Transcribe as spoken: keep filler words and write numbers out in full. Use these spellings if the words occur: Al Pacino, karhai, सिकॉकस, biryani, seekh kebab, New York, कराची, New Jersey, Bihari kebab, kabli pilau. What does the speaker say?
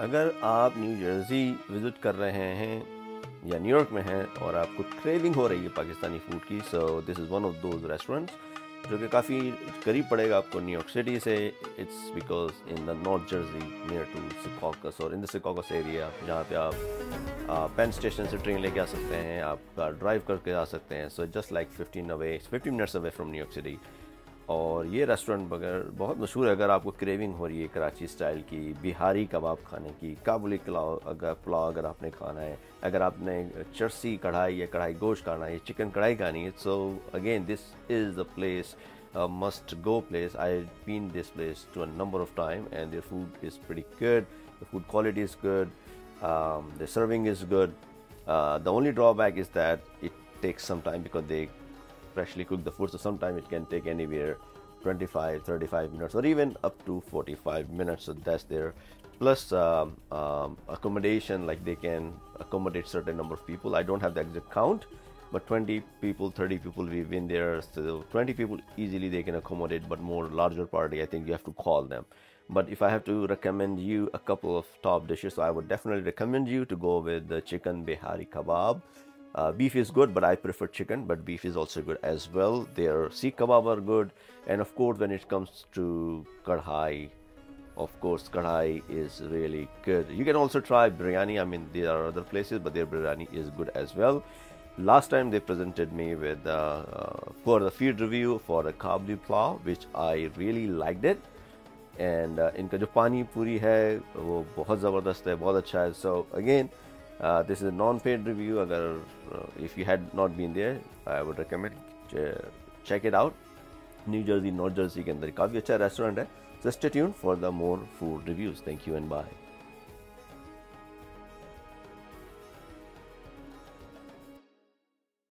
अगर आप new Jersey visit कर रहे हैं या न्यूयॉर्क में हैं और आपको क्रेविंग हो रही है पाकिस्तानी फूड की, so this is one of those restaurants जो कि काफ़ी करीब पड़ेगा आपको न्यूयॉर्क सिटी से. It's because in the North Jersey near to सिकॉकस और इन द सिकॉकस एरिया जहाँ पे आप पेन स्टेशन से ट्रेन लेके आ सकते हैं, आप ड्राइव करके आ सकते हैं. So just like fifteen away fifteen minutes away from New York city. और ये रेस्टोरेंट बगैर बहुत मशहूर है अगर आपको क्रेविंग हो रही है कराची स्टाइल की बिहारी कबाब खाने की, काबुली पुलाव अगर पुलाव अगर आपने खाना है, अगर आपने चरसी कढ़ाई या कढ़ाई गोश्त खाना है, चिकन कढ़ाई खानी है. So again this is the place, must go place. I have been this place to a number of time and their food is pretty good, the food quality is good, the serving is good. The only drawback is that it takes some time because they freshly cook the food, so sometimes it can take anywhere twenty-five, thirty-five minutes or even up to forty-five minutes. So that's there. Plus um, um, accommodation, like they can accommodate certain number of people. I don't have the exact count, but twenty people, thirty people we've been there. So twenty people easily they can accommodate, but more larger party I think you have to call them. But if I have to recommend you a couple of top dishes, so I would definitely recommend you to go with the chicken Bihari kebab. Uh, beef is good, but I prefer chicken, but beef is also good as well. Their seekh kebab are good, and of course when it comes to karhai, of course karhai is really good. You can also try biryani. I mean, there are other places, but their biryani is good as well. Last time they presented me with uh, uh, for the food review for the kabli pilau, which I really liked it. And uh, इनका जो पानी पूरी है वो बहुत ज़बरदस्त है, बहुत अच्छा है. So again, Uh, this is a non-paid review. Agar, uh, if you had not been there, I would recommend uh, check it out. New Jersey, North Jersey के अंदर काफ़ी अच्छा रेस्टोरेंट है. So stay tuned for the more food reviews. Thank you and bye.